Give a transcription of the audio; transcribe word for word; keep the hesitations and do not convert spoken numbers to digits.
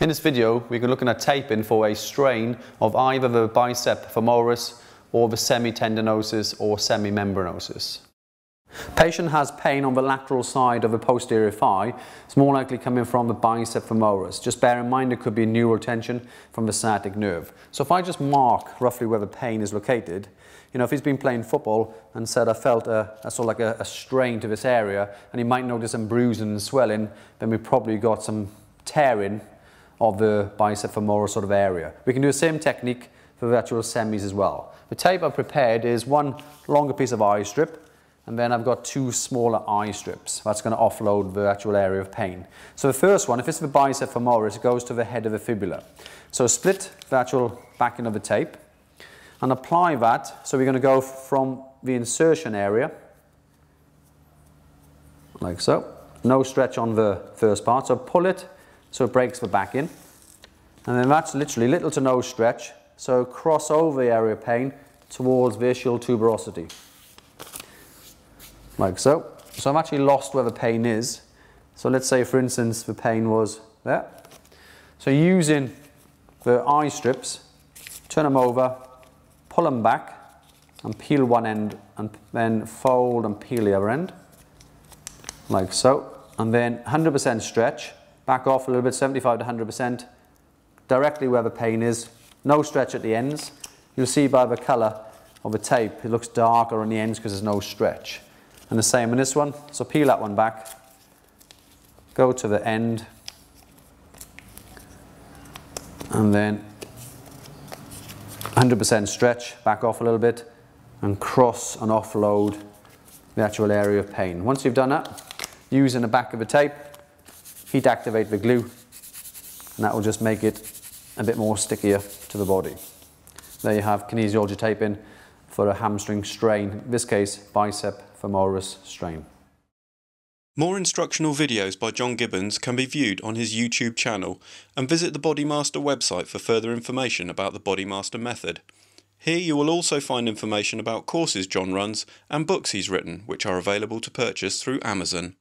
In this video, we're looking at taping for a strain of either the bicep femoris or the semitendinosus or semimembranosus. Patient has pain on the lateral side of the posterior thigh. It's more likely coming from the bicep femoris. Just bear in mind it could be neural tension from the sciatic nerve. So if I just mark roughly where the pain is located, you know, if he's been playing football and said I felt a, a sort of like a, a strain to this area, and he might notice some bruising and swelling, then we've probably got some tearing of the bicep femoris sort of area. We can do the same technique for the actual semis as well. The tape I've prepared is one longer piece of eye strip, and then I've got two smaller eye strips. That's going to offload the actual area of pain. So the first one, if it's the bicep femoris, it goes to the head of the fibula. So split the actual backing of the tape and apply that. So we're going to go from the insertion area, like so. No stretch on the first part, so pull it so it breaks the backing. And then that's literally little to no stretch, so cross over the area of pain towards the ischial tuberosity. Like so. So I've actually lost where the pain is. So let's say, for instance, the pain was there. So using the eye strips, turn them over, pull them back, and peel one end, and then fold and peel the other end. Like so. And then one hundred percent stretch, back off a little bit, seventy-five to one hundred percent, directly where the pain is. No stretch at the ends. You'll see by the colour of the tape, it looks darker on the ends because there's no stretch. And the same in this one, so peel that one back, go to the end, and then one hundred percent stretch, back off a little bit, and cross and offload the actual area of pain. Once you've done that, using the back of the tape, heat activate the glue, and that will just make it a bit more stickier to the body. There you have kinesiology taping for a hamstring strain, in this case bicep femoris strain. More instructional videos by John Gibbons can be viewed on his YouTube channel, and visit the Bodymaster website for further information about the Bodymaster method. Here you will also find information about courses John runs and books he's written, which are available to purchase through Amazon.